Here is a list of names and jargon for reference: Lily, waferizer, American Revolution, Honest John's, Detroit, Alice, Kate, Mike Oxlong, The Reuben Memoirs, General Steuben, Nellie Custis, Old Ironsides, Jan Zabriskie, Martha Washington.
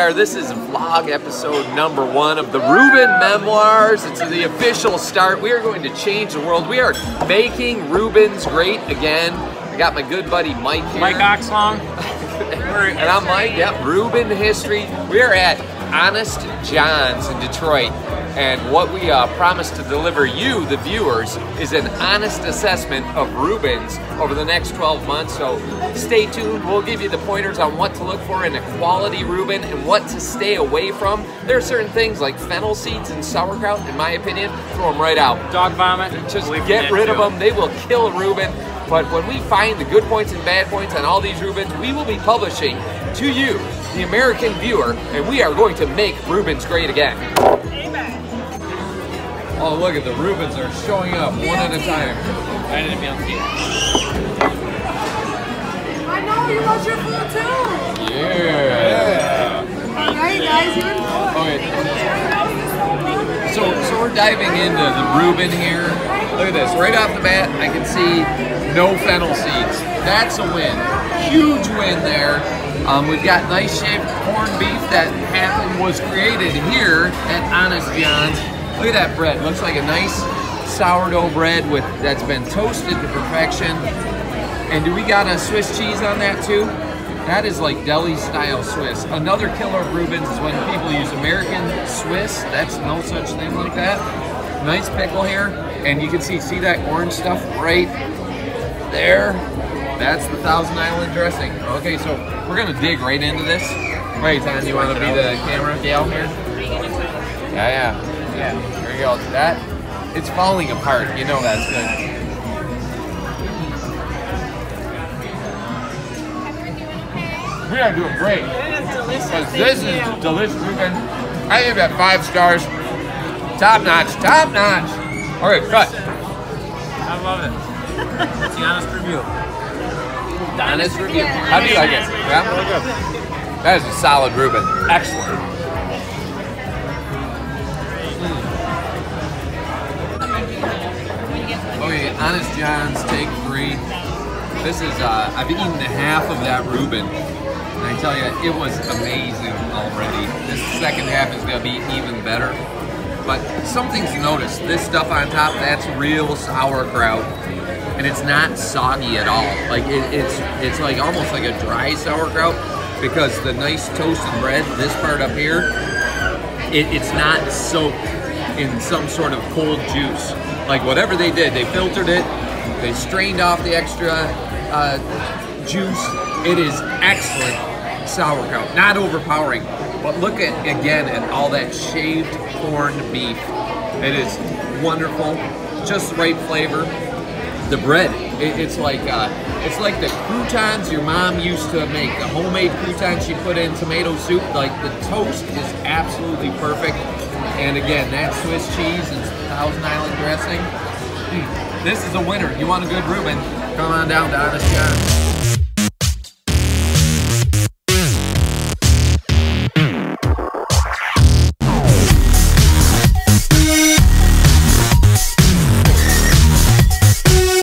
are. This is vlog episode number 1 of The Reuben Memoirs. It's the official start. We are going to change the world. We are making Reubens great again. I got my good buddy Mike here. Mike Oxlong. And I'm Mike, yep, Reuben history. We are at Honest John's in Detroit. And what we promise to deliver you, the viewers, is an honest assessment of Reubens over the next 12 months. So stay tuned. We'll give you the pointers on what to look for in a quality Reuben and what to stay away from. There are certain things like fennel seeds and sauerkraut, in my opinion, throw them right out. Dog vomit. Just get rid of them. They will kill Reuben. But when we find the good points and bad points on all these Reubens, we will be publishing to you, the American viewer, and we are going to make Reubens great again. Oh, look at the Reubens are showing up one at a time. I need to be on TV. I know, you want your food too. Yeah. All right, guys, you're in for it. So we're diving into the Reuben here. Look at this, right off the bat, I can see no fennel seeds. That's a win, huge win there. We've got nice shaved corned beef that was created here at Honest John's. Look at that bread. Looks like a nice sourdough bread that's been toasted to perfection. And do we got a Swiss cheese on that too? That is like deli-style Swiss. Another killer of Reubens is when people use American Swiss. That's no such thing like that. Nice pickle here. And you can see that orange stuff right there? That's the Thousand Island dressing. Okay, so we're gonna dig right into this. Wait, Tom, you wanna be the camera gal here? Yeah. Yeah, there you go. That, it's falling apart. You know that's good. We are doing great. It is delicious. This is delicious. I give that 5 stars. Top notch. Top notch. All right, cut. I love it. It's the honest review. The honest review. How do you like it? Yeah? That is a solid Reuben. Excellent. Honest John's take 3. This is, I've eaten half of that Reuben, and I tell you, it was amazing already. This second half is gonna be even better. But something's noticed, this stuff on top, that's real sauerkraut, and it's not soggy at all. Like it's like almost like a dry sauerkraut, because the nice toasted bread, this part up here, it's not soaked in some sort of cold juice. Like whatever they did, they filtered it, they strained off the extra juice. It is excellent sauerkraut, not overpowering. But look at, again, at all that shaved corned beef. It is wonderful, just the right flavor. The bread, it's like the croutons your mom used to make, the homemade croutons she put in tomato soup. Like the toast is absolutely perfect. And again, that Swiss cheese and Thousand Island dressing. This is a winner. You want a good Reuben? Come on down to Honest John's.